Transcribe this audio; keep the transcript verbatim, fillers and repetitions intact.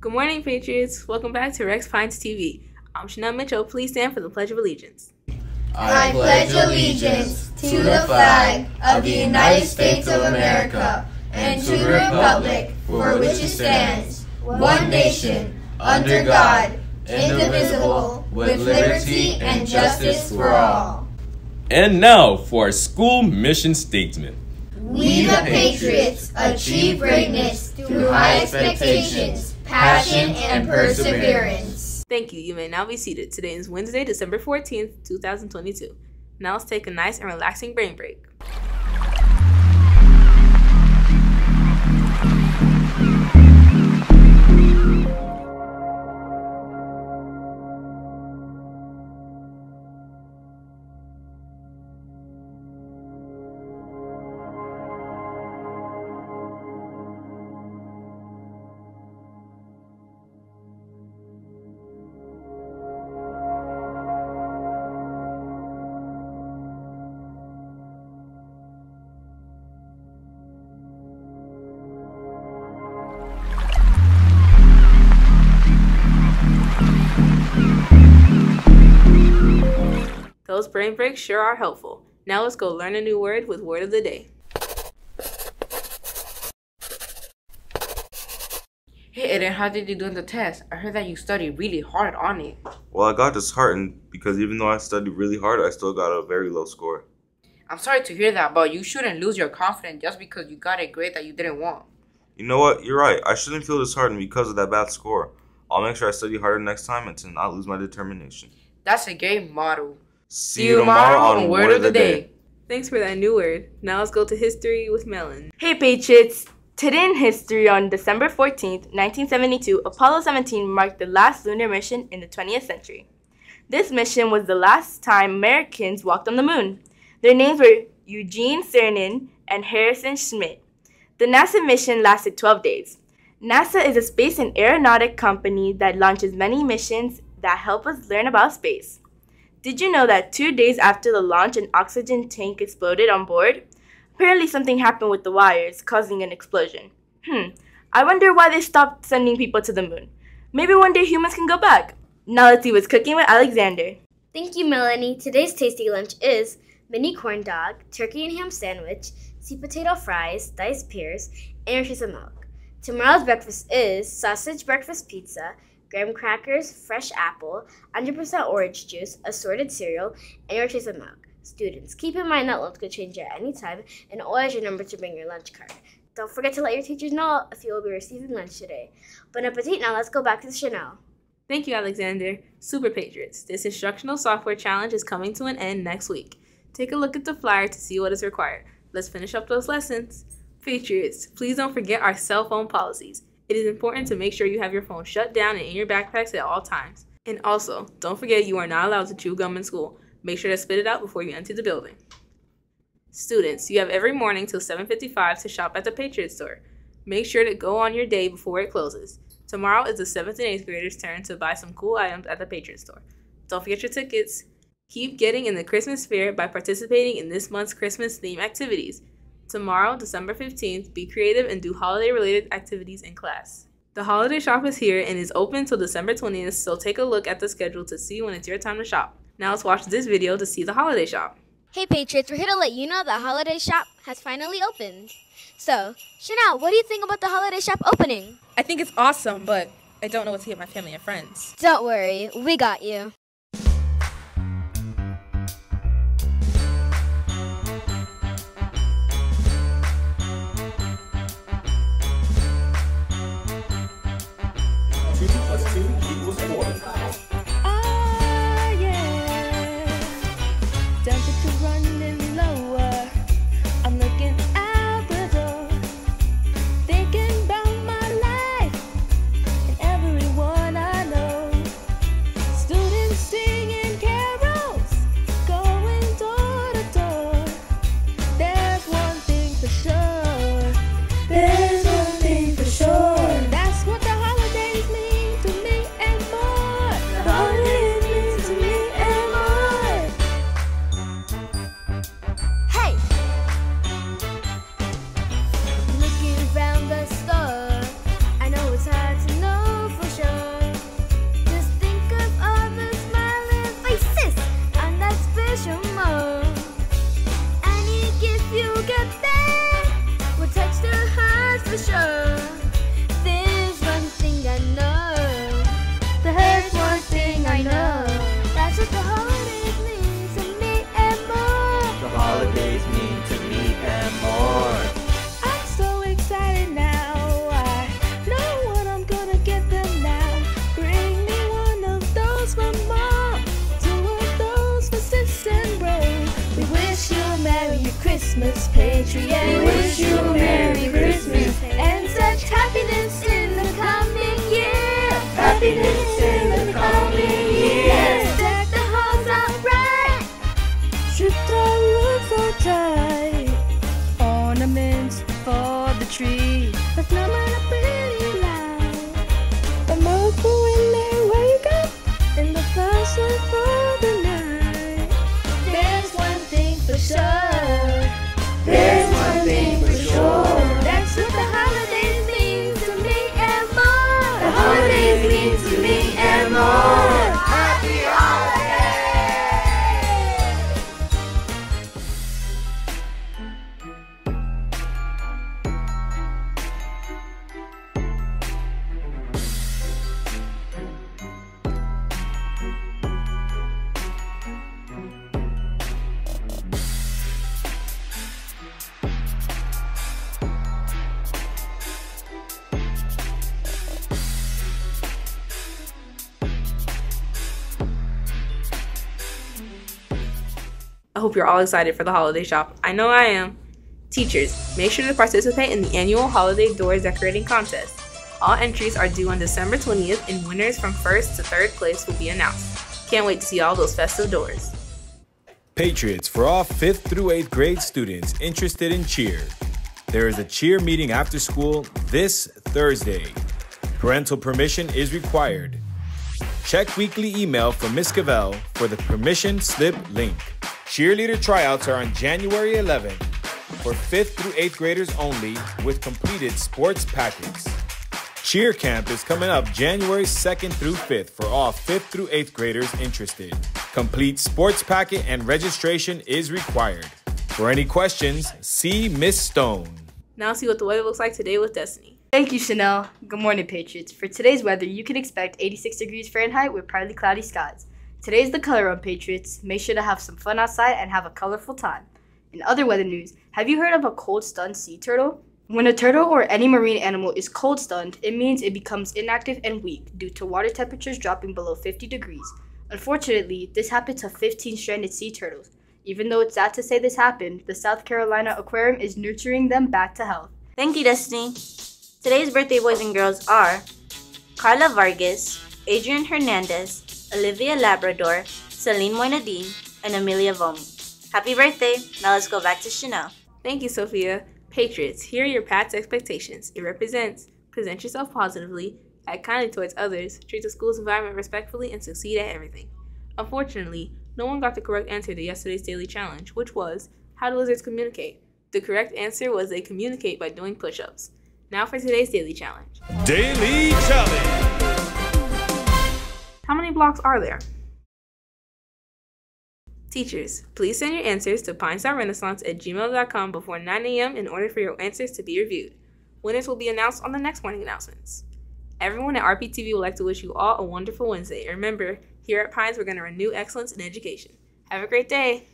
Good morning, Patriots. Welcome back to Rex Pines T V. I'm Chanel Mitchell. Please stand for the Pledge of Allegiance. I pledge allegiance to the flag of the United States of America and to the republic for which it stands, one nation, under God, indivisible, with liberty and justice for all. And now for our school mission statement. We the Patriots achieve greatness through high expectations, passion, and perseverance. Thank you. You may now be seated. Today is Wednesday, December fourteenth, two thousand twenty-two. Now let's take a nice and relaxing brain break. Those brain breaks sure are helpful. Now let's go learn a new word with Word of the Day. Hey Adrian, how did you do on the test? I heard that you studied really hard on it. Well, I got disheartened because even though I studied really hard, I still got a very low score. I'm sorry to hear that, but you shouldn't lose your confidence just because you got a grade that you didn't want. You know what? You're right. I shouldn't feel disheartened because of that bad score. I'll make sure I study harder next time and to not lose my determination. That's a great motto. See you tomorrow on Word of the Day. Thanks for that new word. Now let's go to History with Melon. Hey Patriots! Today in history, on December fourteenth, nineteen seventy-two, Apollo seventeen marked the last lunar mission in the twentieth century. This mission was the last time Americans walked on the moon. Their names were Eugene Cernan and Harrison Schmidt. The NASA mission lasted twelve days. NASA is a space and aeronautic company that launches many missions that help us learn about space. Did you know that two days after the launch, an oxygen tank exploded on board? Apparently something happened with the wires, causing an explosion. Hmm, I wonder why they stopped sending people to the moon. Maybe one day humans can go back. Now let's see what's cooking with Alexander. Thank you, Melanie. Today's tasty lunch is mini corn dog, turkey and ham sandwich, sweet potato fries, diced pears, and a piece of milk. Tomorrow's breakfast is sausage breakfast pizza, graham crackers, fresh apple, one hundred percent orange juice, assorted cereal, and your choice of milk. Students, keep in mind that lunch could change at any time, and always remember to bring your lunch card. Don't forget to let your teachers know if you will be receiving lunch today. Bon appetit! Now let's go back to Chanel. Thank you, Alexander. Super Patriots, this instructional software challenge is coming to an end next week. Take a look at the flyer to see what is required. Let's finish up those lessons. Patriots, please don't forget our cell phone policies. It is important to make sure you have your phone shut down and in your backpacks at all times. And also, don't forget you are not allowed to chew gum in school. Make sure to spit it out before you enter the building. Students, you have every morning till seven fifty-five to shop at the Patriot Store. Make sure to go on your day before it closes. Tomorrow is the seventh and eighth graders' turn to buy some cool items at the Patriot Store. Don't forget your tickets. Keep getting in the Christmas spirit by participating in this month's Christmas theme activities. Tomorrow, December fifteenth, be creative and do holiday-related activities in class. The holiday shop is here and is open till December twentieth, so take a look at the schedule to see when it's your time to shop. Now let's watch this video to see the holiday shop. Hey Patriots, we're here to let you know the holiday shop has finally opened. So, Chanel, what do you think about the holiday shop opening? I think it's awesome, but I don't know what to get my family and friends. Don't worry, we got you. tree. That's not my pretty life. The miracle when they wake up in the first light of the night. There's one thing for sure. There's one thing for sure. That's what the holidays mean to me and more. The holidays mean to me and more. Happy holidays. I hope you're all excited for the holiday shop. I know I am. Teachers, make sure to participate in the annual holiday doors decorating contest. All entries are due on December twentieth and winners from first to third place will be announced. Can't wait to see all those festive doors. Patriots, for all fifth through eighth grade students interested in cheer, there is a cheer meeting after school this Thursday. Parental permission is required. Check weekly email from Miz Cavell for the permission slip link. Cheerleader tryouts are on January eleventh for fifth through eighth graders only with completed sports packets. Cheer camp is coming up January second through fifth for all fifth through eighth graders interested. Complete sports packet and registration is required. For any questions, see Miz Stone. Now see what the weather looks like today with Destiny. Thank you, Chanel. Good morning, Patriots. For today's weather, you can expect eighty-six degrees Fahrenheit with partly cloudy skies. Today's the color run, Patriots. Make sure to have some fun outside and have a colorful time. In other weather news, have you heard of a cold stunned sea turtle? When a turtle or any marine animal is cold stunned, it means it becomes inactive and weak due to water temperatures dropping below fifty degrees. Unfortunately, this happened to fifteen stranded sea turtles. Even though it's sad to say this happened, the South Carolina Aquarium is nurturing them back to health. Thank you, Destiny. Today's birthday boys and girls are Carla Vargas, Adrian Hernandez, Olivia Labrador, Celine Moynadine, and Amelia Vomi. Happy birthday! Now let's go back to Chanel. Thank you, Sophia. Patriots, here are your Pat's expectations. It represents present yourself positively, act kindly towards others, treat the school's environment respectfully, and succeed at everything. Unfortunately, no one got the correct answer to yesterday's daily challenge, which was, how do lizards communicate? The correct answer was they communicate by doing push-ups. Now for today's daily challenge. Daily challenge! How many blocks are there? Teachers, please send your answers to pines renaissance at gmail dot com before nine A M in order for your answers to be reviewed. Winners will be announced on the next morning announcements. Everyone at R P T V would like to wish you all a wonderful Wednesday. And remember, here at Pines, we're going to renew excellence in education. Have a great day.